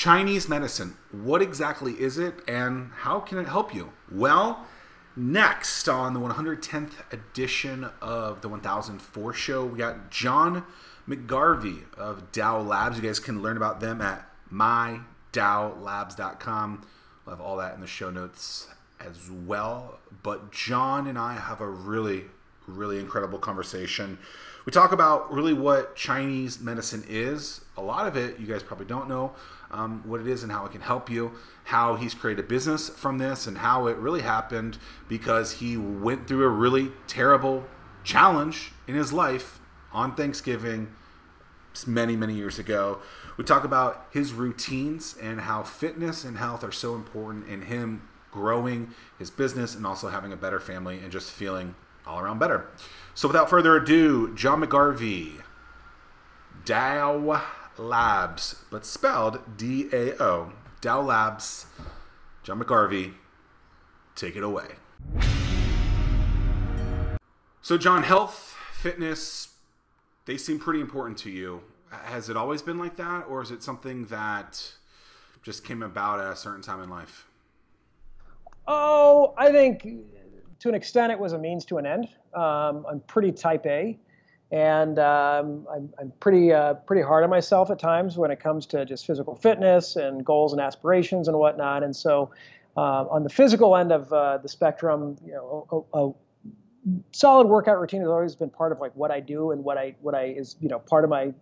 Chinese medicine, what exactly is it and how can it help you? Well, next on the 110th edition of the 1004 show, we got John McGarvey of DAO Labs. You guys can learn about them at mydaolabs.com. We'll have all that in the show notes as well. But John and I have a really incredible conversation. We talk about really what Chinese medicine is. A lot of it you guys probably don't know what it is and how it can help you, how he's created a business from this and how it really happened because he went through a really terrible challenge in his life on Thanksgiving many years ago. We talk about his routines and how fitness and health are so important in him growing his business and also having a better family and just feeling all around better. So without further ado, John McGarvey, DAO Labs, but spelled D-A-O, DAO Labs, John McGarvey, take it away. So John, health, fitness, they seem pretty important to you. Has it always been like that, or is it something that just came about at a certain time in life? Oh, I think to an extent it was a means to an end. I'm pretty type A, and I'm pretty hard on myself at times when it comes to just physical fitness and goals and aspirations and whatnot. And so on the physical end of the spectrum, you know, a solid workout routine has always been part of like what I do and what I is, you know, part of my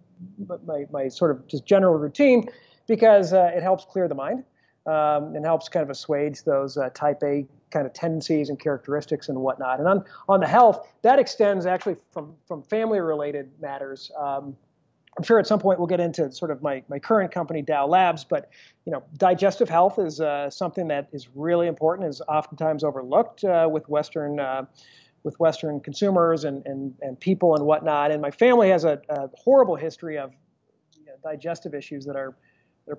sort of just general routine, because it helps clear the mind and helps kind of assuage those type A kind of tendencies and characteristics and whatnot. And on the health, that extends actually from family related matters. I'm sure at some point we'll get into sort of my current company, DAO Labs, but you know, digestive health is something that is really important, is oftentimes overlooked with Western consumers and people and whatnot. And my family has a horrible history of, you know, digestive issues that are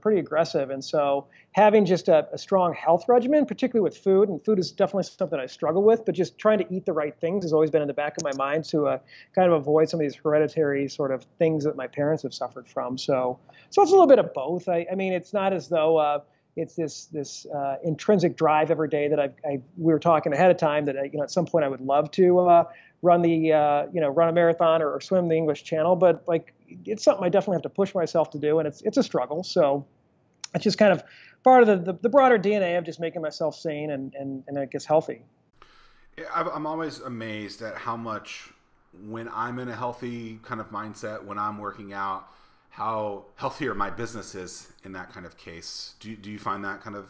pretty aggressive. And so having just a strong health regimen, particularly with food, and food is definitely something I struggle with, but just trying to eat the right things has always been in the back of my mind to kind of avoid some of these hereditary sort of things that my parents have suffered from. So it's a little bit of both. I mean, it's not as though it's this intrinsic drive every day that we were talking ahead of time that, you know, at some point I would love to run a marathon or swim the English Channel, but like, it's something I definitely have to push myself to do, and it's a struggle. So it's just kind of part of the broader DNA of just making myself sane and I guess healthy. I'm always amazed at how much, when I'm in a healthy kind of mindset, when I'm working out, how healthier my business is in that kind of case. Do you find that kind of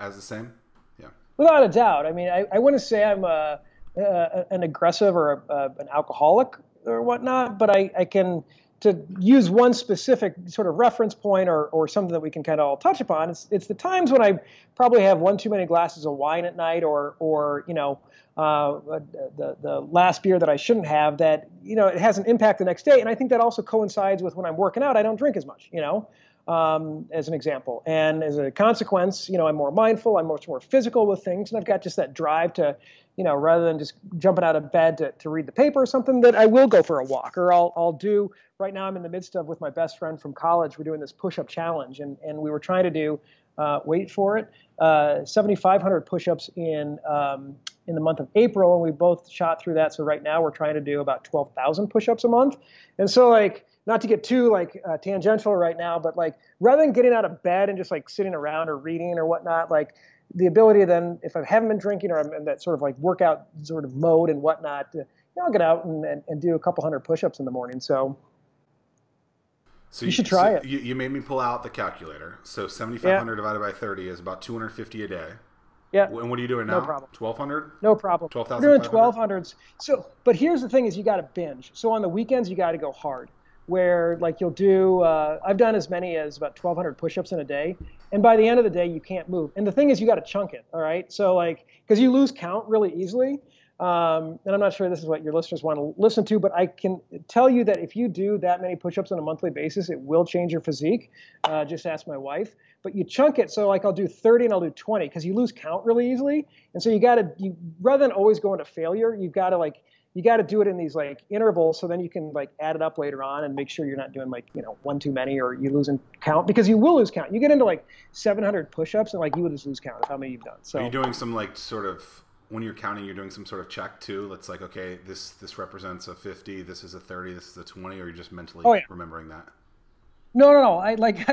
as the same? Yeah. Without a doubt. I mean, I wouldn't say I'm an aggressive or an alcoholic or whatnot, but I can, to use one specific sort of reference point or something that we can kind of all touch upon, it's the times when I probably have one too many glasses of wine at night or you know, the last beer that I shouldn't have, that, you know, it has an impact the next day. And I think that also coincides with when I'm working out, I don't drink as much, you know, as an example. And as a consequence, you know, I'm more mindful, I'm much more physical with things, and I've got just that drive to, you know, rather than just jumping out of bed to read the paper or something, that I will go for a walk, or I'll do, right now I'm in the midst of, with my best friend from college, we're doing this push-up challenge, and we were trying to do, wait for it, 7,500 push-ups in the month of April, and we both shot through that. So right now we're trying to do about 12,000 push-ups a month. And so, like, not to get too like tangential right now, but like, rather than getting out of bed and just like sitting around or reading or whatnot, like, the ability then, if I haven't been drinking or I'm in that sort of like workout sort of mode and whatnot, to, you know, I'll get out and do a couple hundred push-ups in the morning. So you should try it. You made me pull out the calculator. So 7,500 divided by 30 is about 250 a day. Yeah. And what are you doing now? No problem. 1,200? No problem. 12,500? 1,200s. So, but here's the thing, is you got to binge. So on the weekends, you got to go hard, where like you'll do, I've done as many as about 1,200 push-ups in a day. And by the end of the day, you can't move. And the thing is, you got to chunk it, all right? So like, because you lose count really easily. And I'm not sure this is what your listeners want to listen to, but I can tell you that if you do that many push-ups on a monthly basis, it will change your physique. Just ask my wife. But you chunk it. So like, I'll do 30 and I'll do 20, because you lose count really easily. And so you got to, rather than always going to failure, you've got to like, you got to do it in these like intervals, so then you can like add it up later on and make sure you're not doing like, you know, one too many or you losing count, because you will lose count. You get into like 700 push-ups and like you would just lose count of how many you've done. So are you doing some like sort of, when you're counting, you're doing some sort of check too? That's like, okay, this represents a 50, this is a 30, this is a 20, or you're just mentally remembering that? No.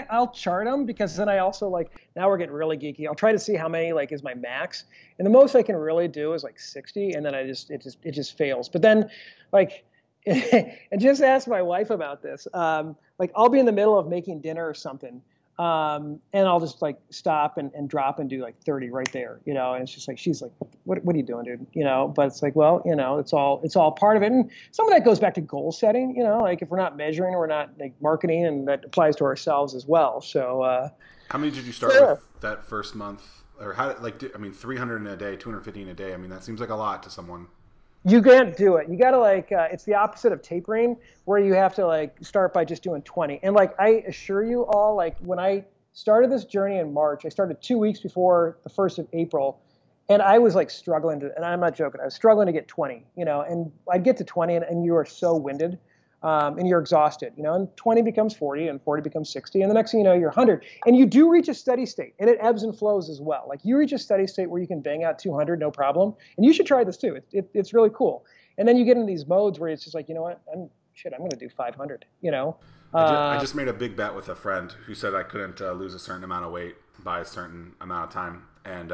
I'll chart them, because then I also like, now we're getting really geeky. I'll try to see how many like is my max, and the most I can really do is like 60, and then it just fails. But then like, and just ask my wife about this. Like I'll be in the middle of making dinner or something, and I'll just like stop and drop and do like 30 right there, you know. And it's just like, she's like, what are you doing, dude? You know, but it's like, well, you know, it's all part of it. And some of that goes back to goal setting, you know, like if we're not measuring, we're not like marketing, and that applies to ourselves as well. So, how many did you start with that first month, or how, like, 300 in a day, 250 in a day. I mean, that seems like a lot to someone. You can't do it. You got to like, it's the opposite of tapering, where you have to like start by just doing 20. And like, I assure you all, like when I started this journey in March, I started 2 weeks before the 1st of April. And I was like struggling to, and I'm not joking, I was struggling to get 20, you know, and I'd get to 20 and you are so winded, and you're exhausted, you know, and 20 becomes 40 and 40 becomes 60. And the next thing you know, you're 100, and you do reach a steady state, and it ebbs and flows as well. Like you reach a steady state where you can bang out 200, no problem. And you should try this too. It's really cool. And then you get into these modes where it's just like, you know what, I'm going to do 500, you know? I just made a big bet with a friend who said I couldn't lose a certain amount of weight by a certain amount of time. And,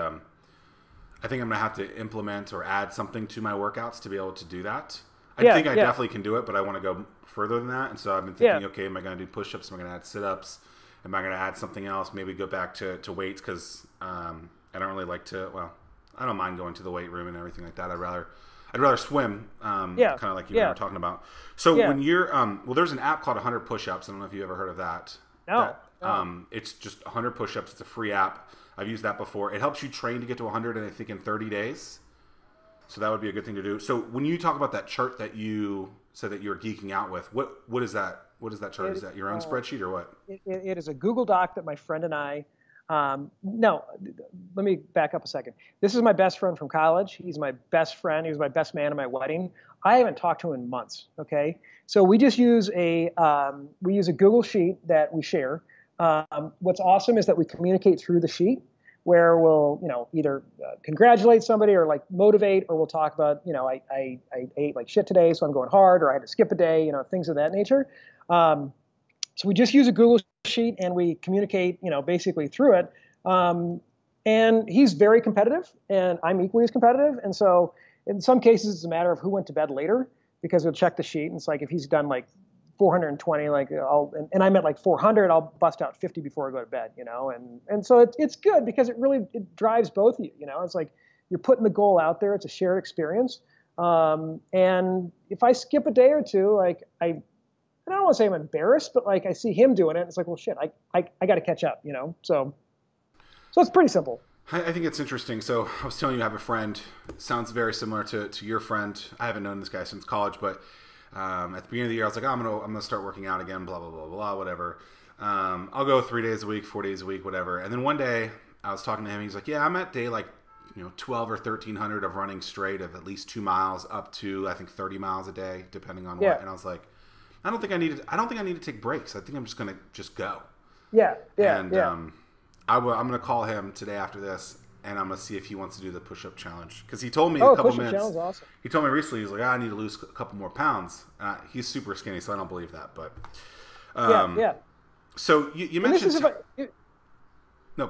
I think I'm going to have to implement or add something to my workouts to be able to do that. I think I definitely can do it, but I want to go further than that. And so I've been thinking, okay, am I going to do push-ups? Am I going to add sit-ups? Am I going to add something else? Maybe go back to weights, because I don't really like to, well, I don't mind going to the weight room and everything like that. I'd rather swim, kind of like you were talking about. So when you're, well, there's an app called 100 Push-Ups. I don't know if you ever heard of that. No. It's just 100 Push-Ups. It's a free app. I've used that before. It helps you train to get to 100, and I think in 30 days. So that would be a good thing to do. So when you talk about that chart that you said that you were geeking out with, what is that? What is that chart? Is that your own spreadsheet or what? It is a Google Doc that my friend and I, no, let me back up a second. This is my best friend from college. He's my best friend. He was my best man at my wedding. I haven't talked to him in months. Okay. So we just use a Google sheet that we share. What's awesome is that we communicate through the sheet, where we'll, you know, either congratulate somebody or like motivate, or we'll talk about, you know, I ate like shit today, so I'm going hard, or I had to skip a day, you know, things of that nature. So we just use a Google sheet and we communicate, you know, basically through it. And he's very competitive, and I'm equally as competitive. And so in some cases it's a matter of who went to bed later, because we'll check the sheet. And it's like, if he's done like 420, like and I'm at like 400, I'll bust out 50 before I go to bed, you know? And so it's good, because it really, it drives both of you, you know? It's like, you're putting the goal out there. It's a shared experience. And if I skip a day or two, like I don't want to say I'm embarrassed, but like I see him doing it. It's like, well, shit, I got to catch up, you know? So it's pretty simple. I think it's interesting. So I was telling you, I have a friend, sounds very similar to your friend. I haven't known this guy since college, but at the beginning of the year, I was like, oh, I'm gonna start working out again, blah, blah, blah, blah, whatever. I'll go 3 days a week, 4 days a week, whatever. And then one day I was talking to him. He's like, yeah, I'm at day like, you know, 12 or 1300 of running straight of at least 2 miles up to, I think 30 miles a day, depending on what. And I was like, I don't think I need to take breaks. I think I'm just going to just go. I'm going to call him today after this, and I'm gonna see if he wants to do the push-up challenge, because he told me a couple minutes. Awesome. He told me recently, he's like, I need to lose a couple more pounds. He's super skinny, so I don't believe that. But So you mentioned. I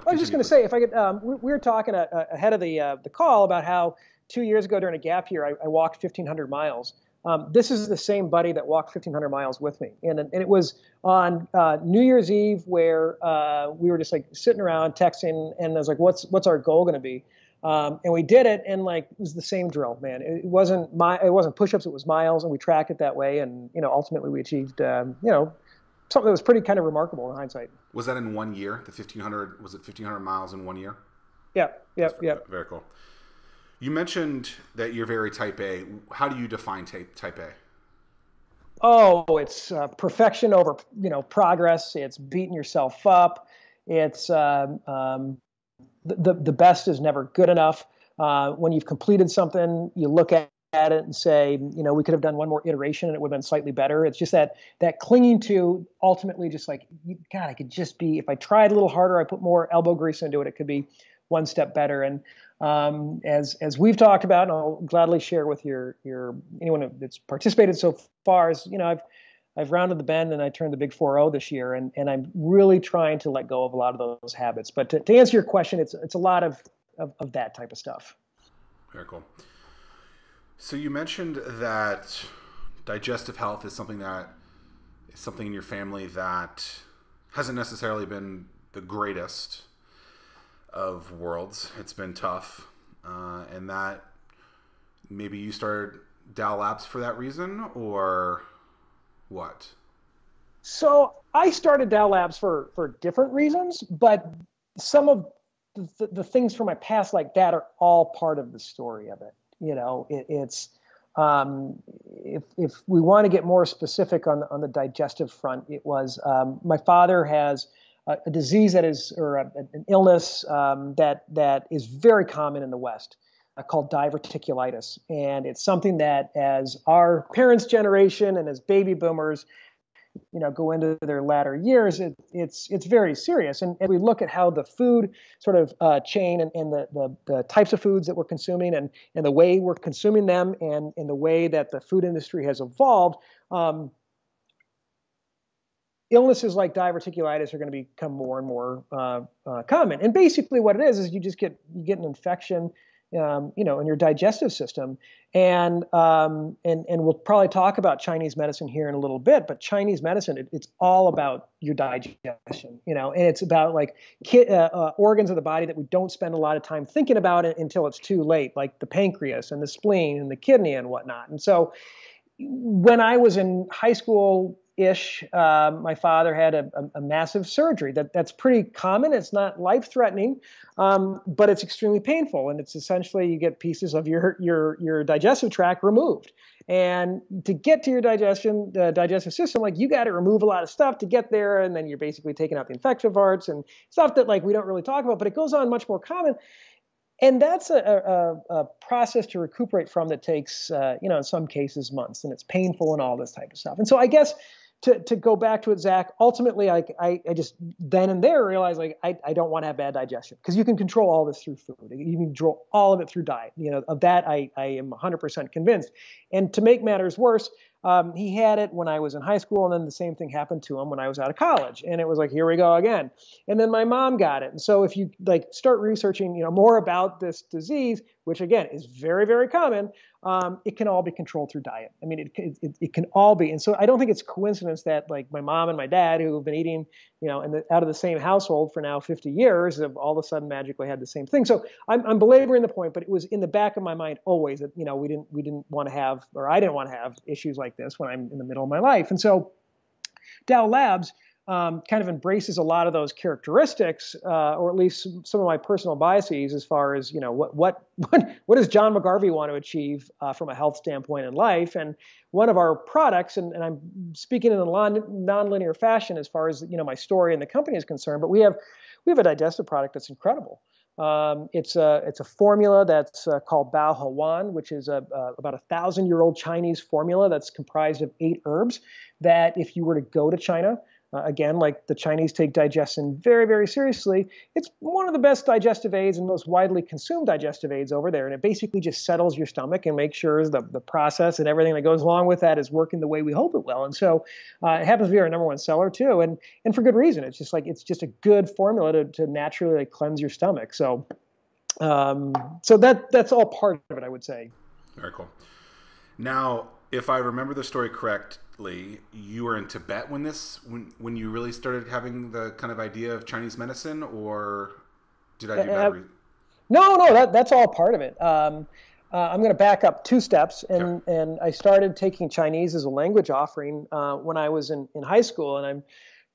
was just gonna say, if I could, we were talking ahead of the call about how 2 years ago during a gap year, I walked 1,500 miles. This is the same buddy that walked 1,500 miles with me, and it was on New Year's Eve, where we were just like sitting around texting, and I was like, "What's our goal going to be?" And we did it, and like it was the same drill, man. It wasn't push-ups, it was miles, and we tracked it that way, and you know, ultimately we achieved you know, something that was pretty kind of remarkable in hindsight. Was that in 1 year? The 1,500 was it 1,500 miles in 1 year? Yeah. Very cool. You mentioned that you're very type A. How do you define type A? Oh, it's perfection over, you know, progress. It's beating yourself up. It's the best is never good enough. When you've completed something, you look at at it and say, you know, we could have done one more iteration and it would have been slightly better. It's just that clinging to ultimately just like, God, I could just be, if I tried a little harder, I put more elbow grease into it, it could be one step better. And as we've talked about, and I'll gladly share with anyone that's participated so far, is, you know, I've rounded the bend and I turned the big 4-0 this year, and I'm really trying to let go of a lot of those habits. But to answer your question, it's a lot of that type of stuff. Very cool. So you mentioned that digestive health is something that is something in your family that hasn't necessarily been the greatest of worlds. It's been tough, and that maybe you started DAO Labs for that reason, or what? So I started DAO Labs for different reasons, but some of the things from my past like that are all part of the story of it. You know, it's if we want to get more specific on the digestive front, it was my father has a disease that is, or an illness that is very common in the West, called diverticulitis. And it's something that as our parents' generation and as baby boomers, you know, go into their latter years, it's very serious. And we look at how the food sort of chain and the types of foods that we're consuming and the way we're consuming them and the way that the food industry has evolved, illnesses like diverticulitis are going to become more and more common. And basically what it is you just get an infection, you know, in your digestive system. And we'll probably talk about Chinese medicine here in a little bit, but Chinese medicine, it's all about your digestion, you know, and it's about like organs of the body that we don't spend a lot of time thinking about it until it's too late, like the pancreas and the spleen and the kidney and whatnot. And so when I was in high school, my father had a massive surgery that's pretty common. It's not life-threatening, but it's extremely painful, and it's essentially you get pieces of your digestive tract removed. And to get to your digestive system, like you got to remove a lot of stuff to get there, and then you're basically taking out the infective parts and stuff that like we don't really talk about, but it goes on much more common. And that's a process to recuperate from that takes, you know, in some cases months, and it's painful and all this type of stuff. And so I guess to go back to it, Zach, ultimately, I just then and there realized, like, I don't want to have bad digestion, because you can control all this through food. You can control all of it through diet. You know, of that, I am 100% convinced. And to make matters worse, he had it when I was in high school, and then the same thing happened to him when I was out of college. And it was like, here we go again. And then my mom got it. And so if you like start researching, you know, more about this disease, which again is very, very common, it can all be controlled through diet. I mean, it can all be. And so I don't think it's coincidence that like my mom and my dad, who have been eating, you know, out of the same household for now 50 years, have all of a sudden magically had the same thing. So I'm belaboring the point, but it was in the back of my mind always that, you know, we didn't want to have, or I didn't want to have issues like this when I'm in the middle of my life. And so DAO Labs kind of embraces a lot of those characteristics, or at least some of my personal biases as far as, you know, what does John McGarvey want to achieve from a health standpoint in life? And one of our products, and I'm speaking in a nonlinear fashion as far as, you know, my story and the company is concerned, but we have a digestive product that's incredible. It's a formula that's called Bao He Wan, which is about 1,000-year-old Chinese formula that's comprised of 8 herbs that if you were to go to China, again, like the Chinese take digestion very, very seriously, it's one of the best digestive aids and most widely consumed digestive aids over there. And it basically just settles your stomach and makes sure the process and everything that goes along with that is working the way we hope it will. And so it happens to be our #1 seller too. And for good reason. It's just like, it's just a good formula to naturally like cleanse your stomach. So, so that's all part of it, I would say. Very cool. Now, if I remember the story correctly, you were in Tibet when you really started having the kind of idea of Chinese medicine, or did I do that? No, that's all part of it. I'm going to back up 2 steps, and I started taking Chinese as a language offering when I was in high school, and I'm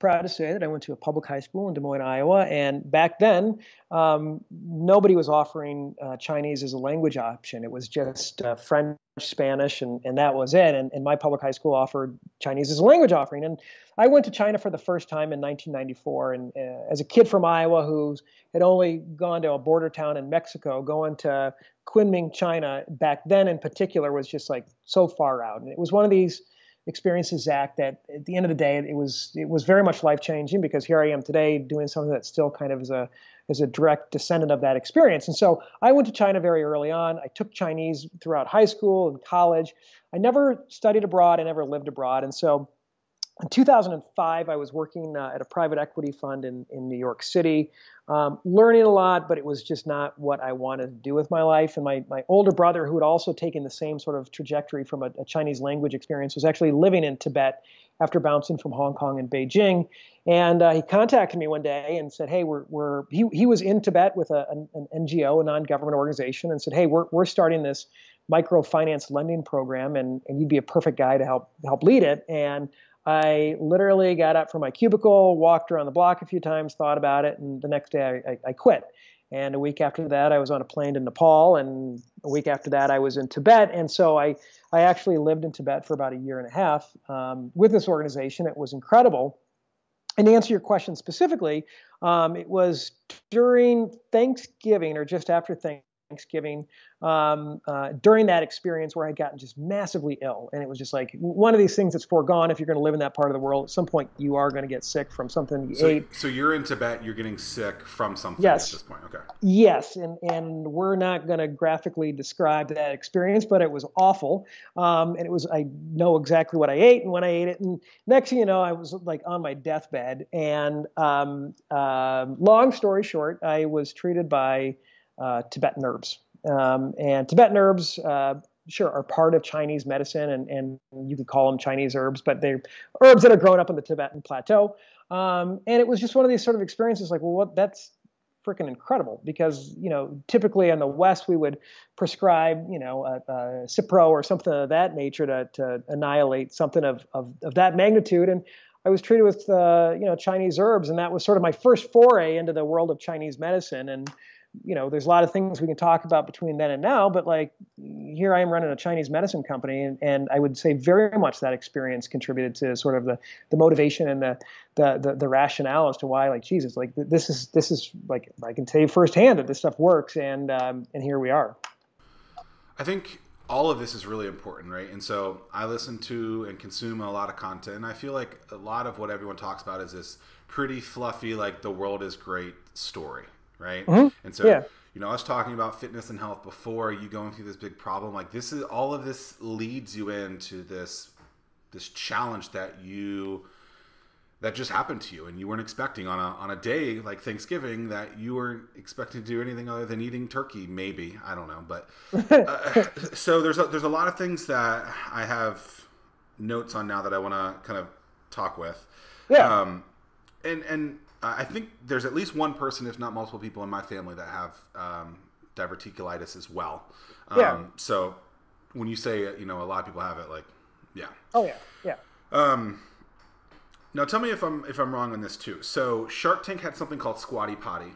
proud to say that I went to a public high school in Des Moines, Iowa, and back then nobody was offering Chinese as a language option. It was just French, Spanish, and that was it. And my public high school offered Chinese as a language offering. And I went to China for the first time in 1994. And as a kid from Iowa who had only gone to a border town in Mexico, going to Kunming, China, back then in particular, was just like so far out. And it was one of these experiences, Zach, that at the end of the day, it was very much life-changing, because here I am today doing something that still kind of is a direct descendant of that experience. And so I went to China very early on. I took Chinese throughout high school and college. I never studied abroad. I never lived abroad. And so in 2005, I was working at a private equity fund in New York City, learning a lot, but it was just not what I wanted to do with my life. And my older brother, who had also taken the same sort of trajectory from a Chinese language experience, was actually living in Tibet after bouncing from Hong Kong and Beijing. And he contacted me one day and said, hey, he was in Tibet with an NGO, a non-government organization, and said, hey, we're starting this microfinance lending program, and you'd be a perfect guy to help lead it. And I literally got up from my cubicle, walked around the block a few times, thought about it, and the next day I quit. And a week after that, I was on a plane to Nepal, and a week after that, I was in Tibet. And so I actually lived in Tibet for about a year and a half with this organization. It was incredible. And to answer your question specifically, it was during Thanksgiving, or just after Thanksgiving, during that experience where I'd gotten just massively ill. And it was just like one of these things that's foregone. If you're going to live in that part of the world, at some point you are going to get sick from something you ate. So you're in Tibet, you're getting sick from something at this point. Okay. Yes. And we're not going to graphically describe that experience, but it was awful. And it was, I know exactly what I ate and when I ate it. And next thing you know, I was like on my deathbed. And long story short, I was treated by Tibetan herbs. And Tibetan herbs, sure, are part of Chinese medicine, and you could call them Chinese herbs, but they're herbs that are grown up on the Tibetan plateau. And it was just one of these sort of experiences like, well, that's freaking incredible, because, you know, typically in the West, we would prescribe, you know, a Cipro or something of that nature to annihilate something of that magnitude. And I was treated with, you know, Chinese herbs, and that was sort of my first foray into the world of Chinese medicine. And you know, there's a lot of things we can talk about between then and now, but like here I am running a Chinese medicine company, and I would say very much that experience contributed to sort of the motivation and the rationale as to why, like, Jesus, like this is like, I can tell you firsthand that this stuff works, and here we are. I think all of this is really important, right? And so I listen to and consume a lot of content, and I feel like a lot of what everyone talks about is this pretty fluffy, like the world is great story. Right. Mm-hmm. And so, yeah. You know, I was talking about fitness and health before, you going through this big problem, like this is all of this leads you into this challenge that just happened to you, and you weren't expecting on a day like Thanksgiving that you weren't expecting to do anything other than eating turkey. Maybe, I don't know. But so there's a lot of things that I have notes on now that I want to kind of talk with. Yeah. And I think there's at least one person, if not multiple people in my family that have diverticulitis as well. Yeah. So when you say, you know, a lot of people have it, like, yeah. Oh, yeah. Yeah. Now tell me if I'm wrong on this too. So Shark Tank had something called Squatty Potty.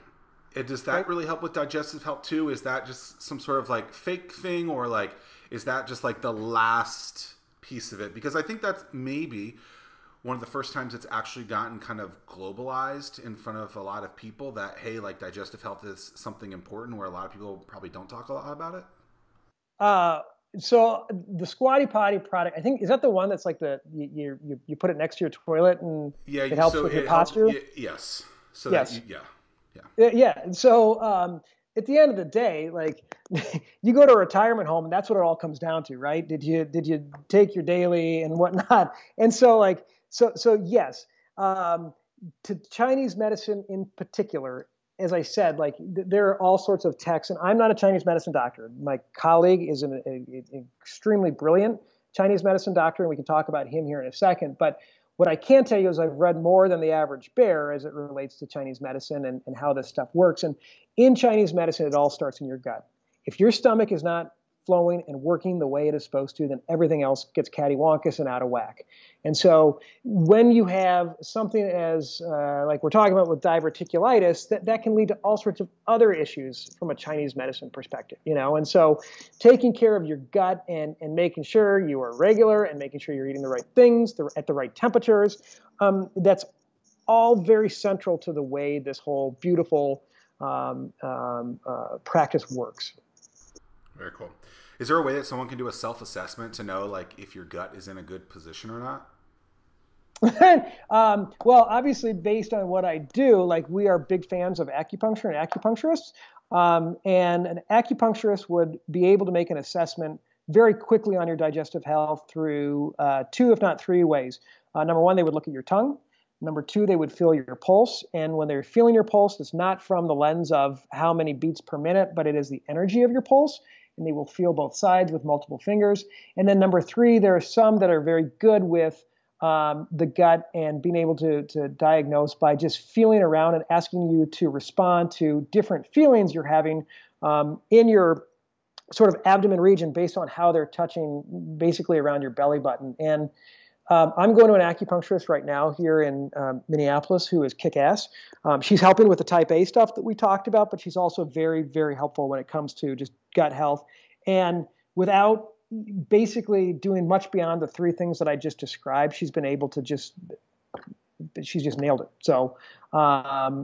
Does that really help with digestive health too? Is that just some sort of like fake thing, or like, is that just like the last piece of it? Because I think that's maybe one of the first times it's actually gotten kind of globalized in front of a lot of people that, hey, like digestive health is something important, where a lot of people probably don't talk a lot about it. So the Squatty Potty product, I think, is that the one that's like you put it next to your toilet and yeah, it helps with your posture? Yes. So yes. Yeah. So at the end of the day, like you go to a retirement home and that's what it all comes down to, right? Did you take your daily and whatnot? And so like, So yes, to Chinese medicine in particular, as I said, like there are all sorts of texts, and I'm not a Chinese medicine doctor. My colleague is an extremely brilliant Chinese medicine doctor, and we can talk about him here in a second. But what I can tell you is I've read more than the average bear as it relates to Chinese medicine and how this stuff works. And in Chinese medicine, it all starts in your gut. If your stomach is not flowing and working the way it is supposed to, then everything else gets cattywampus and out of whack. And so when you have something as, like we're talking about with diverticulitis, that can lead to all sorts of other issues from a Chinese medicine perspective, you know? And so taking care of your gut and making sure you are regular and making sure you're eating the right things at the right temperatures, that's all very central to the way this whole beautiful practice works. Very cool. Is there a way that someone can do a self-assessment to know, like, if your gut is in a good position or not? Well, obviously, based on what I do, like, we are big fans of acupuncture and acupuncturists, and an acupuncturist would be able to make an assessment very quickly on your digestive health through two, if not three ways. Number one, they would look at your tongue. Number two, they would feel your pulse. And when they're feeling your pulse, it's not from the lens of how many beats per minute, but it is the energy of your pulse. And they will feel both sides with multiple fingers. And then number three, there are some that are very good with the gut and being able to diagnose by just feeling around and asking you to respond to different feelings you're having in your sort of abdomen region based on how they're touching basically around your belly button. And I'm going to an acupuncturist right now here in Minneapolis who is kick-ass. She's helping with the type A stuff that we talked about, but she's also very, very helpful when it comes to just gut health. And without basically doing much beyond the three things that I just described, she's been able to just – she's just nailed it. So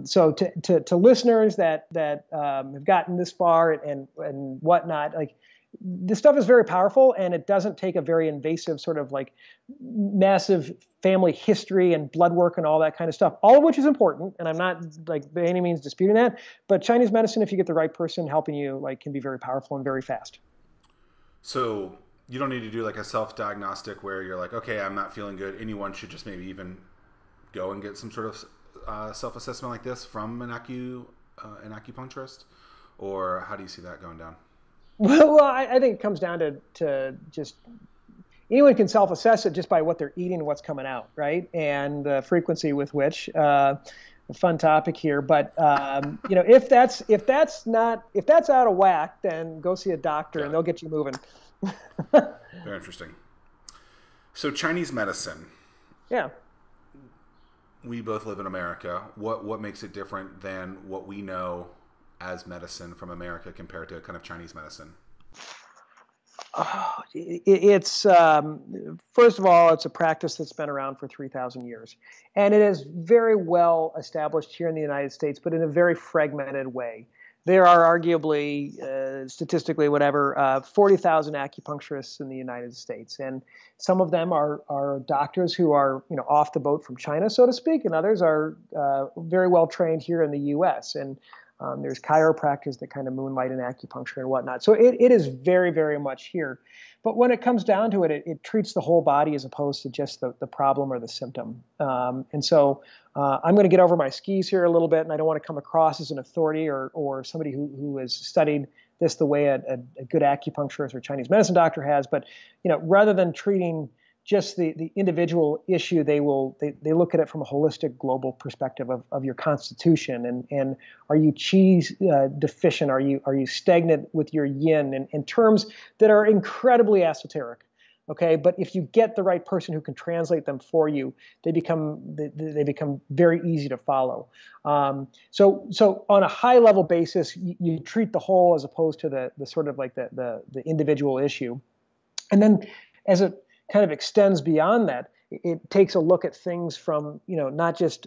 so to listeners that have gotten this far and whatnot, like, this stuff is very powerful, and it doesn't take a very invasive sort of like massive family history and blood work and all that kind of stuff, all of which is important. And I'm not like by any means disputing that, but Chinese medicine, if you get the right person helping you, like, can be very powerful and very fast. So you don't need to do like a self-diagnostic where you're like, okay, I'm not feeling good. Anyone should just maybe even go and get some sort of self-assessment like this from an acupuncturist, or how do you see that going down? Well, I think it comes down to just anyone can self-assess it just by what they're eating and what's coming out, right? And the frequency with which. A fun topic here, but you know, if that's out of whack, then go see a doctor, yeah, and they'll get you moving. Very interesting. So Chinese medicine. Yeah. We both live in America. What makes it different than what we know as medicine from America compared to kind of Chinese medicine? Oh, it's first of all, it's a practice that's been around for 3,000 years, and it is very well established here in the United States, but in a very fragmented way. There are arguably, statistically, whatever, 40,000 acupuncturists in the United States, and some of them are doctors who are, you know, off the boat from China, so to speak, and others are very well trained here in the U.S. and there's chiropractors that kind of moonlight in acupuncture and whatnot. So it is very, very much here. But when it comes down to it, it treats the whole body as opposed to just the problem or the symptom. And so I'm going to get over my skis here a little bit, and I don't want to come across as an authority or somebody who has studied this the way a good acupuncturist or Chinese medicine doctor has. But, you know, rather than treating just the individual issue, they look at it from a holistic global perspective of your constitution and are you qi deficient, are you stagnant with your yin, and in terms that are incredibly esoteric, okay? But if you get the right person who can translate them for you, they become very easy to follow. So on a high level basis, you treat the whole as opposed to the sort of like the individual issue, and then as it kind of extends beyond that, it takes a look at things from, you know, not just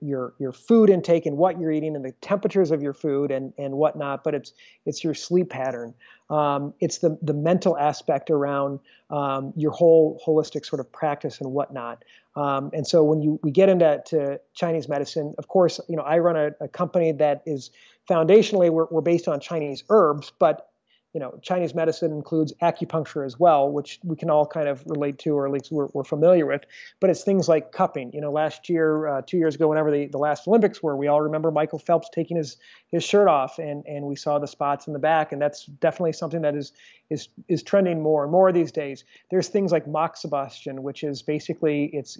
your food intake and what you're eating and the temperatures of your food and whatnot, but it's your sleep pattern. It's the mental aspect around your whole holistic sort of practice and whatnot. And so when we get into Chinese medicine, of course, you know, I run a company that is foundationally we're based on Chinese herbs, but you know, Chinese medicine includes acupuncture as well, which we can all kind of relate to, or at least we're familiar with. But it's things like cupping. You know, last year, 2 years ago, whenever the last Olympics were, we all remember Michael Phelps taking his shirt off, and we saw the spots in the back. And that's definitely something that is trending more and more these days. There's things like moxibustion, which is basically it's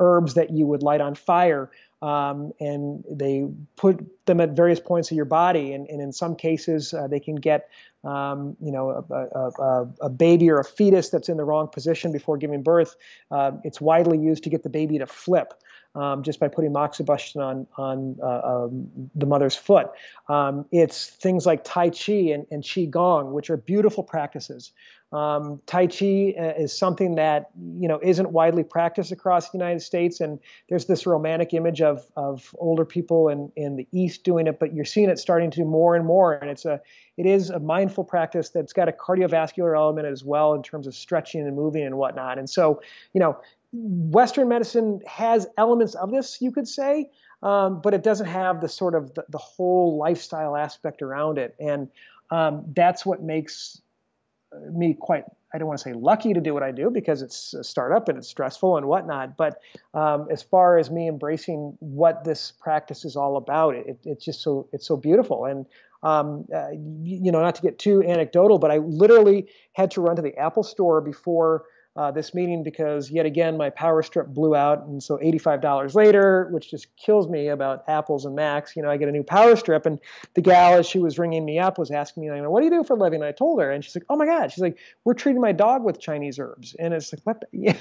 herbs that you would light on fire, and they put them at various points of your body, and in some cases they can get a baby or a fetus that's in the wrong position before giving birth. It's widely used to get the baby to flip, just by putting moxibustion on the mother's foot. It's things like Tai Chi and Qi Gong, which are beautiful practices. Tai Chi is something that, isn't widely practiced across the United States. And there's this romantic image of older people in the East doing it, but you're seeing it starting to do more and more. And it is a mindful practice that's got a cardiovascular element as well in terms of stretching and moving and whatnot. And so, Western medicine has elements of this, you could say, but it doesn't have the sort of the whole lifestyle aspect around it. And that's what makes me quite, I don't want to say lucky to do what I do, because it's a startup and it's stressful and whatnot. But as far as me embracing what this practice is all about, it's so beautiful. And not to get too anecdotal, but I literally had to run to the Apple store before this meeting, because yet again my power strip blew out, and so $85 later, which just kills me about Apples and Macs, I get a new power strip. And the gal, as she was ringing me up, was asking me, what do you do for a living? And I told her, and she's like, oh my God, she's like, we're treating my dog with Chinese herbs. And it's like, what? Yeah.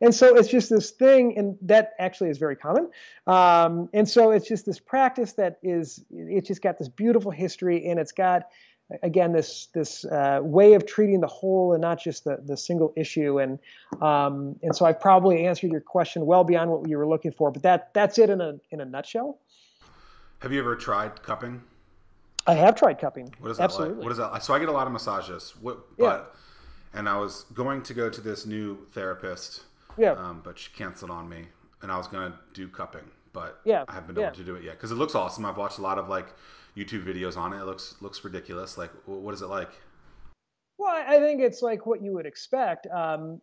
And so it's just this thing, and that actually is very common. And so it's just this practice that is, it's just got this beautiful history, and it's got, again, this way of treating the whole and not just the single issue. And and so I've probably answered your question well beyond what you were looking for, but that's it in a nutshell. Have you ever tried cupping? I have tried cupping. What is that? Absolutely. Like? What is that? So I get a lot of massages. And I was going to go to this new therapist, but she canceled on me, and I was going to do cupping, but I haven't been able to do it yet, because it looks awesome. I've watched a lot of YouTube videos on it. It looks ridiculous. Like, what is it like? Well, I think it's like what you would expect.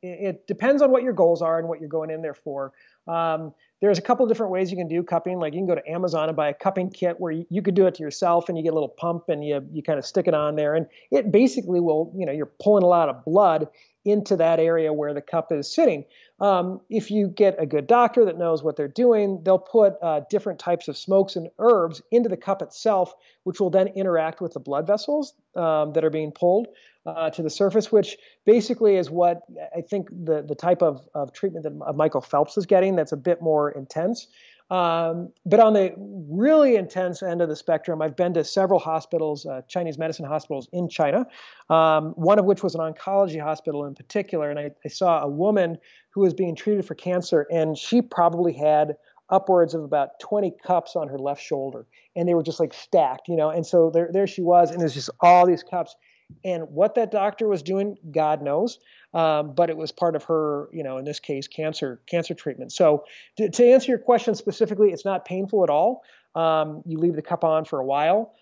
It depends on what your goals are and what you're going in there for. There's a couple of different ways you can do cupping. Like, you can go to Amazon and buy a cupping kit where you could do it to yourself, and you get a little pump and you kind of stick it on there. And it basically will, you're pulling a lot of blood into that area where the cup is sitting. If you get a good doctor that knows what they're doing, they'll put different types of smokes and herbs into the cup itself, which will then interact with the blood vessels that are being pulled to the surface, which basically is what I think the type of treatment that Michael Phelps is getting, that's a bit more intense. But on the really intense end of the spectrum, I've been to several hospitals, Chinese medicine hospitals in China, one of which was an oncology hospital in particular. And I saw a woman who was being treated for cancer, and she probably had upwards of about 20 cups on her left shoulder. And they were just like stacked, and so there she was, and there's just all these cups. And what that doctor was doing, God knows, but it was part of her, in this case, cancer treatment. So to answer your question specifically, it's not painful at all. You leave the cup on for a while.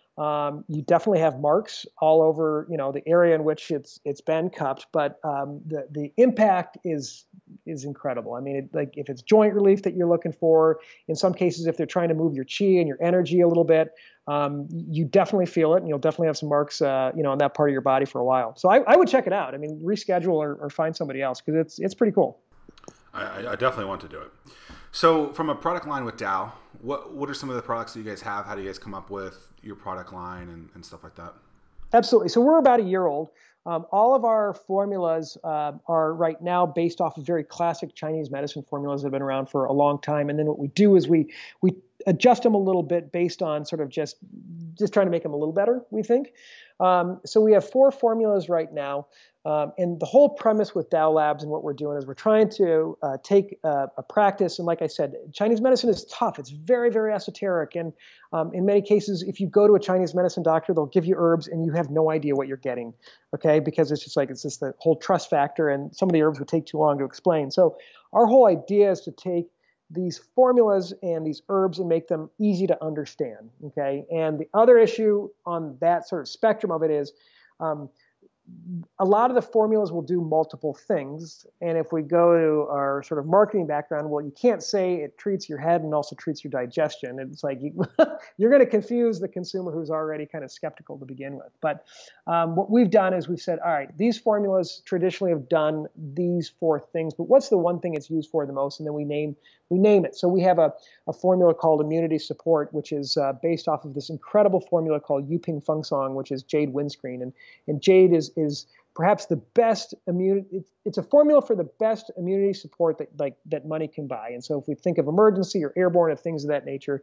You definitely have marks all over, the area in which it's been cupped, but the impact is incredible. I mean, if it's joint relief that you're looking for, in some cases, if they're trying to move your qi and your energy a little bit, you definitely feel it, and you'll definitely have some marks, on that part of your body for a while. So I would check it out. I mean, reschedule or find somebody else, because it's pretty cool. I definitely want to do it. So from a product line with DAO, what are some of the products that you guys have? How do you guys come up with your product line and stuff like that? Absolutely. So we're about a year old. All of our formulas are right now based off of very classic Chinese medicine formulas that have been around for a long time. And then what we do is we adjust them a little bit based on sort of just trying to make them a little better, we think. So we have 4 formulas right now. And the whole premise with DAO Labs and what we're doing is we're trying to take a practice. And like I said, Chinese medicine is tough. It's very, very esoteric. And in many cases, if you go to a Chinese medicine doctor, they'll give you herbs and you have no idea what you're getting, okay? Because it's just the whole trust factor, and some of the herbs would take too long to explain. So our whole idea is to take these formulas and these herbs and make them easy to understand, okay? And the other issue on that sort of spectrum of it is a lot of the formulas will do multiple things. And if we go to our sort of marketing background, well, you can't say it treats your head and also treats your digestion. It's like you're going to confuse the consumer who's already kind of skeptical to begin with. But what we've done is we've said, all right, these formulas traditionally have done these four things, but what's the one thing it's used for the most? And then we name it. So we have a formula called Immunity Support, which is based off of this incredible formula called Yuping Feng Song, which is jade windscreen. And jade is perhaps the best immunity. It's a formula for the best immunity support that money can buy. And so if we think of emergency or airborne or things of that nature,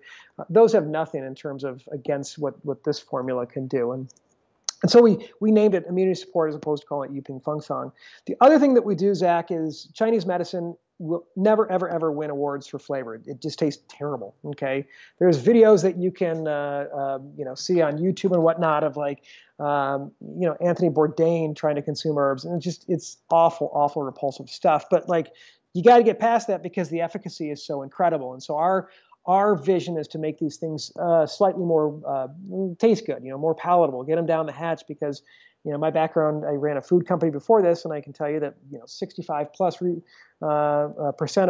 those have nothing in terms of against what this formula can do. And so we named it Immunity Support as opposed to calling it Yuping Feng Song. The other thing that we do, Zach, is Chinese medicine will never, ever, ever win awards for flavor. It just tastes terrible. Okay, there's videos that you can see on YouTube and whatnot of like Anthony Bourdain trying to consume herbs, and it's awful, awful, repulsive stuff. But like you got to get past that because the efficacy is so incredible. And so our vision is to make these things slightly more taste good, more palatable, get them down the hatch because. My background, I ran a food company before this, and I can tell you that, 65%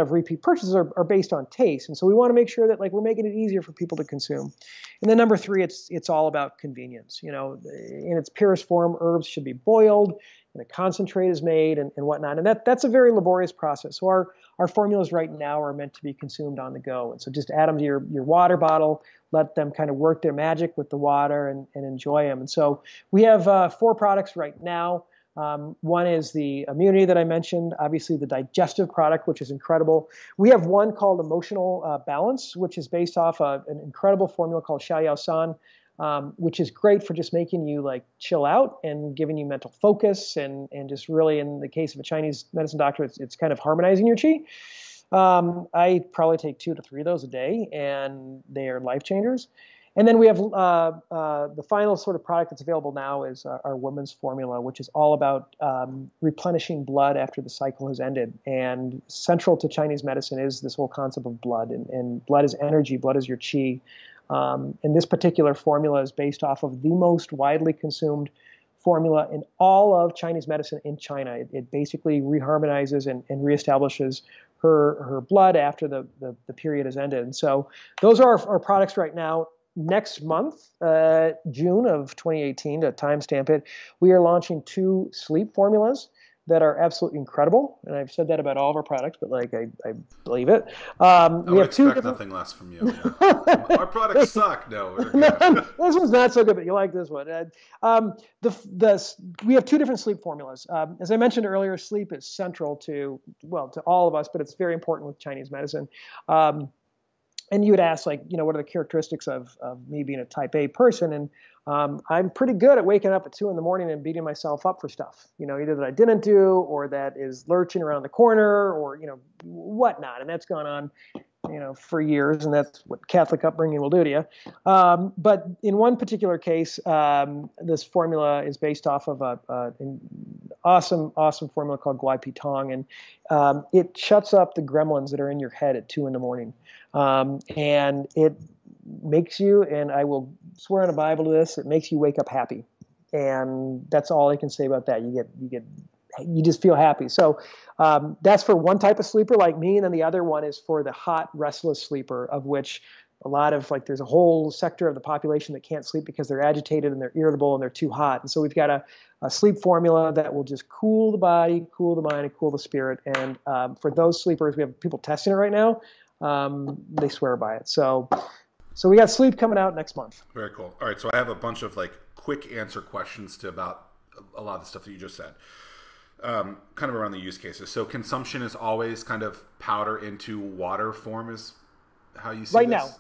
of repeat purchases are based on taste. And so we want to make sure that we're making it easier for people to consume. And then number three, it's all about convenience. In its purest form, herbs should be boiled and a concentrate is made and whatnot. And that's a very laborious process. So our formulas right now are meant to be consumed on the go. And so just add them to your water bottle, let them kind of work their magic with the water and enjoy them. And so we have 4 products right now. One is the immunity that I mentioned, obviously the digestive product, which is incredible. We have one called Emotional Balance, which is based off an incredible formula called Xiao Yao San, which is great for just making you chill out and giving you mental focus and just really in the case of a Chinese medicine doctor, it's kind of harmonizing your qi. I probably take 2 to 3 of those a day and they are life changers. And then we have the final sort of product that's available now is our women's formula, which is all about replenishing blood after the cycle has ended. And central to Chinese medicine is this whole concept of blood. And blood is energy. Blood is your qi. And this particular formula is based off of the most widely consumed formula in all of Chinese medicine in China. It basically reharmonizes and reestablishes her blood after the period has ended. And so those are our products right now. Next month, June of 2018, to timestamp it, we are launching 2 sleep formulas that are absolutely incredible. And I've said that about all of our products, but I believe it. We have expect nothing less from you. Yeah. Our products suck. No, this one's not so good, but you like this one. We have 2 different sleep formulas. As I mentioned earlier, sleep is central to all of us, but it's very important with Chinese medicine. And you would ask, what are the characteristics of me being a type A person? And I'm pretty good at waking up at 2 in the morning and beating myself up for stuff, either that I didn't do or that is lurching around the corner or, whatnot. And that's gone on, for years. And that's what Catholic upbringing will do to you. But in one particular case, this formula is based off of an awesome formula called Gui Pi Tang. And it shuts up the gremlins that are in your head at 2 in the morning. And it makes you, and I will swear on a Bible to this, it makes you wake up happy. And that's all I can say about that. You just feel happy. So that's for one type of sleeper like me. And then the other one is for the hot, restless sleeper, of which a lot of there's a whole sector of the population that can't sleep because they're agitated and they're irritable and they're too hot. And so we've got a sleep formula that will just cool the body, cool the mind, and cool the spirit. And for those sleepers, we have people testing it right now. They swear by it. So we got sleep coming out next month. Very cool. All right. So I have a bunch of quick answer questions to about a lot of the stuff that you just said, kind of around the use cases. So consumption is always kind of powder into water form is how you see right this?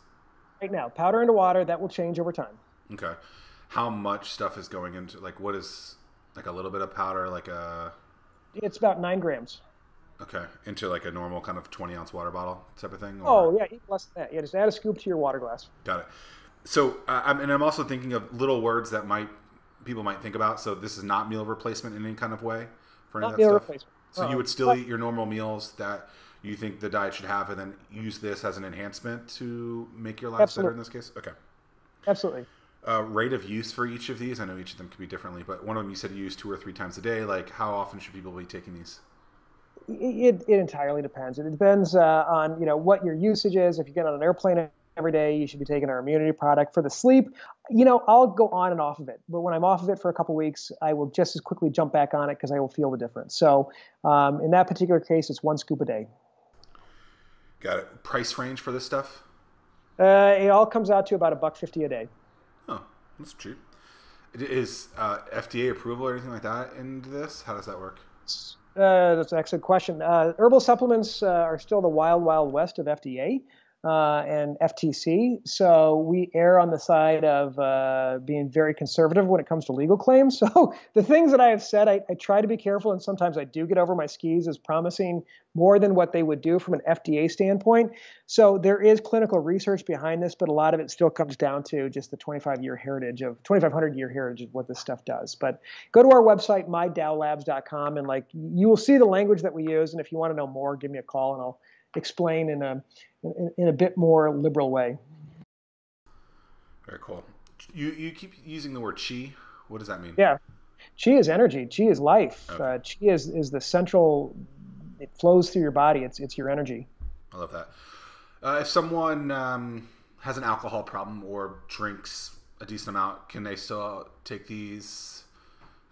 Right now, powder into water, that will change over time. Okay. How much stuff is going into what is a little bit of powder? It's about 9 grams. Okay, into a normal kind of 20-ounce water bottle type of thing? Or... Oh, yeah, even less than that. Yeah, just add a scoop to your water glass. Got it. So, I'm also thinking of little words that people might think about. So this is not meal replacement in any kind of way for any of that stuff? Not meal replacement. So you would still eat your normal meals that you think the diet should have and then use this as an enhancement to make your life better in this case? Okay. Absolutely. rate of use for each of these? I know each of them could be differently, but one of them you said you use 2 or 3 times a day. Like, how often should people be taking these? It entirely depends. It depends on, you know, what your usage is. If you get on an airplane every day, you should be taking our immunity product. For the sleep, you know, I'll go on and off of it. But when I'm off of it for a couple of weeks, I will just as quickly jump back on it because I will feel the difference. So in that particular case, it's 1 scoop a day. Got it. Price range for this stuff? It all comes out to about $1.50 a day. Oh, that's cheap. Is FDA approval or anything like that into this? How does that work? That's an excellent question. Herbal supplements are still the wild, wild west of FDA and FTC. So we err on the side of being very conservative when it comes to legal claims. So the things that I have said, I try to be careful, and sometimes I do get over my skis as promising more than what they would do from an FDA standpoint. So there is clinical research behind this, but a lot of it still comes down to just the 2,500-year heritage of what this stuff does. But go to our website, mydaolabs.com, and you will see the language that we use. And if you want to know more, give me a call, and I'll explain in a bit more liberal way. Very cool. You keep using the word qi. What does that mean? Yeah, qi is energy. Qi is life. Okay. Qi is the central. It flows through your body. It's your energy. I love that. If someone has an alcohol problem or drinks a decent amount, can they still take these